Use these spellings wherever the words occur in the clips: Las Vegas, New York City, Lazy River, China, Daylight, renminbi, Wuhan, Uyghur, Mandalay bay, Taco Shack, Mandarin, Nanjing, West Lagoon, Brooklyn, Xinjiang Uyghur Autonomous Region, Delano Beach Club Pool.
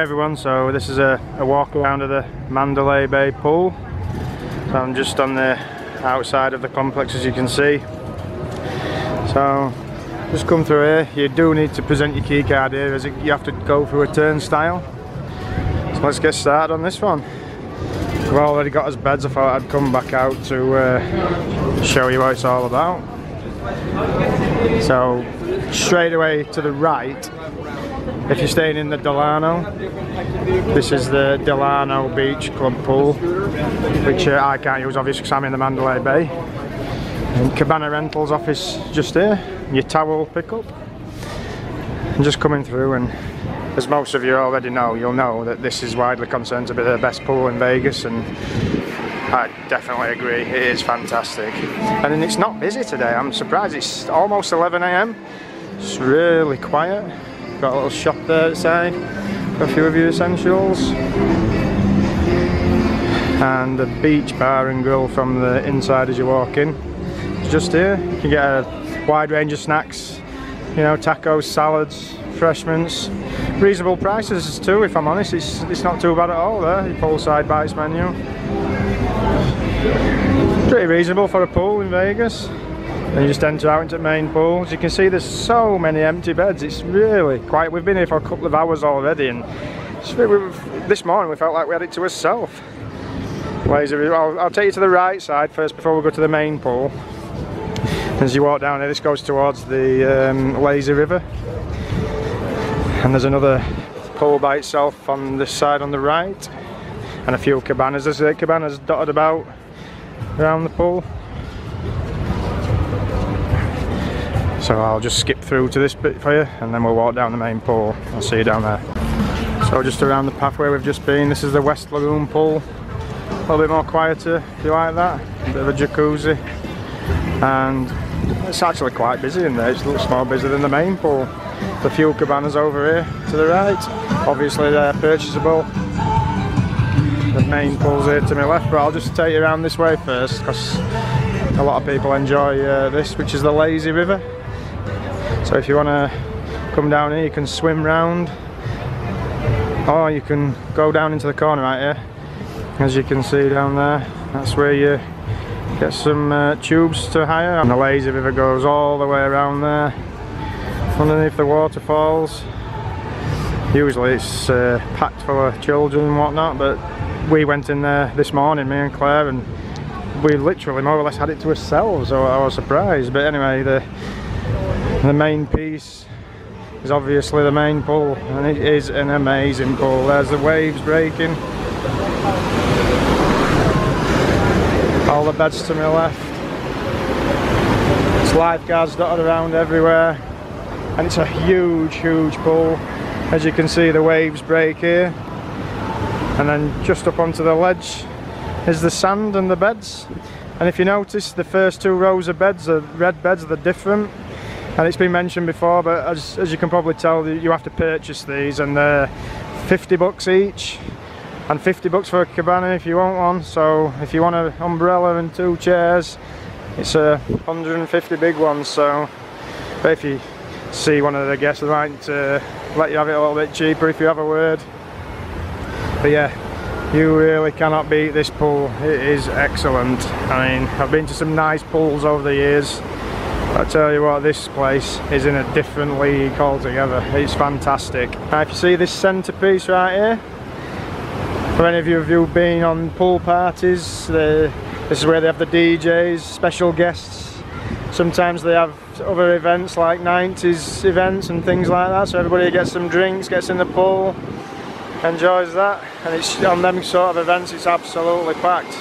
everyone, so this is a walk around of the Mandalay Bay pool. So I'm just on the outside of the complex, as you can see. So just come through here. You do need to present your key card here, as you have to go through a turnstile. So let's get started on this one. We've already got us beds. I thought I'd come back out to show you what it's all about. So straight away to the right, if you're staying in the Delano, this is the Delano Beach Club Pool, which I can't use obviously because I'm in the Mandalay Bay. And cabana rentals office just here, and your towel pickup. And just coming through, and as most of you already know, you'll know that this is widely concerned to be the best pool in Vegas, and I definitely agree, it is fantastic. And then it's not busy today, I'm surprised. It's almost 11 a.m, it's really quiet. Got a little shop there outside, got a few of your essentials, and a beach bar and grill from the inside as you walk in. It's just here, you can get a wide range of snacks, you know, tacos, salads, refreshments, reasonable prices too. If I'm honest, it's not too bad at all there. The poolside bites menu, pretty reasonable for a pool in Vegas. And you just enter out into the main pool. As you can see, there's so many empty beds. It's really quiet. We've been here for a couple of hours already, and this morning we felt like we had it to ourselves. Lazy River. I'll take you to the right side first before we go to the main pool. As you walk down here, this goes towards the Lazy River, and there's another pool by itself on this side on the right, and a few cabanas. There's cabanas dotted about around the pool. So I'll just skip through to this bit for you, and then we'll walk down the main pool. I'll see you down there. So just around the pathway we've just been, this is the West Lagoon pool. A little bit more quieter, if you like that. A bit of a jacuzzi. And it's actually quite busy in there. It's a little more busy than the main pool. The few cabanas over here to the right. Obviously they're purchasable. The main pool's here to my left, but I'll just take you around this way first, because a lot of people enjoy this, which is the Lazy River. So if you want to come down here, you can swim round, or you can go down into the corner right here. As you can see down there, that's where you get some tubes to hire. And the Lazy River goes all the way around there, underneath the waterfalls. Usually it's packed full of children and whatnot, but we went in there this morning, me and Claire, and we literally more or less had it to ourselves. I was surprised, but anyway, the main piece is obviously the main pool, and it is an amazing pool. There's the waves breaking. All the beds to my left. There's lifeguards dotted around everywhere. And it's a huge, huge pool. As you can see, the waves break here. And then just up onto the ledge is the sand and the beds. And if you notice, the first two rows of beds, the red beds, they're different. And it's been mentioned before, but as you can probably tell, you have to purchase these, and they're $50 each, and $50 for a cabana if you want one. So if you want an umbrella and two chairs, it's $150 big ones. So but if you see one of the guests, they might let you have it a little bit cheaper if you have a word. But yeah, you really cannot beat this pool. It is excellent. I mean, I've been to some nice pools over the years. I tell you what, this place is in a different league altogether. It's fantastic. Now, if you see this centrepiece right here, for any of you who've been on pool parties, this is where they have the DJs, special guests. Sometimes they have other events like 90s events and things like that, so everybody gets some drinks, gets in the pool, enjoys that. And it's on them sort of events, it's absolutely packed.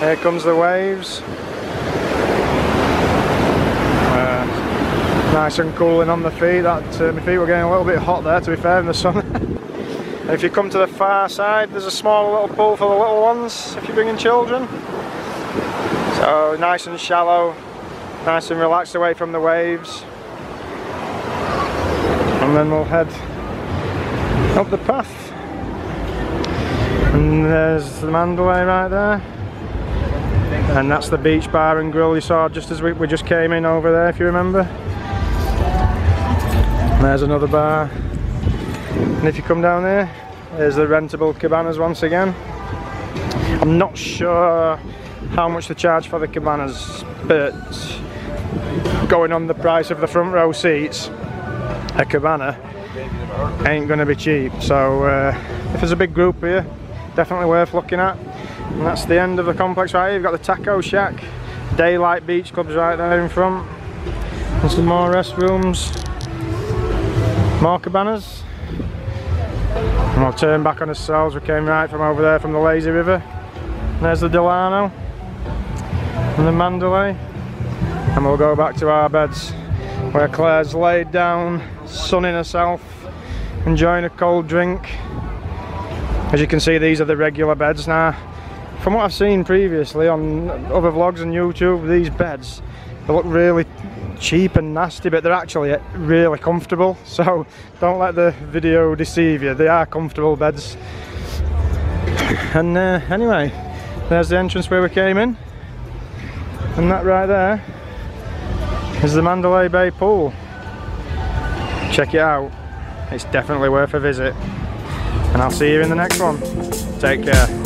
Here comes the waves. Nice and cooling on the feet. My feet were getting a little bit hot there, to be fair, in the sun. And if you come to the far side, there's a small little pool for the little ones if you're bringing children. So nice and shallow, nice and relaxed away from the waves. And then we'll head up the path. And there's the Mandalay right there. And that's the beach bar and grill you saw just as we just came in over there, if you remember. There's another bar. And if you come down here, There's the rentable cabanas once again. I'm not sure how much they charge for the cabanas, but going on the price of the front row seats, a cabana ain't gonna be cheap. So if there's a big group here, definitely worth looking at. And that's the end of the complex right here. You've got the Taco Shack, Daylight Beach Club's right there in front, and some more restrooms, more cabanas. And we'll turn back on ourselves. We came right from over there from the Lazy River. And there's the Delano and the Mandalay, and we'll go back to our beds, where Claire's laid down, sunning herself, enjoying a cold drink. As you can see, these are the regular beds now. From what I've seen previously on other vlogs and YouTube, these beds, they look really cheap and nasty, but they're actually really comfortable. So don't let the video deceive you, they are comfortable beds. And anyway, there's the entrance where we came in, and that right there is the Mandalay Bay pool. Check it out, it's definitely worth a visit, and I'll see you in the next one. Take care.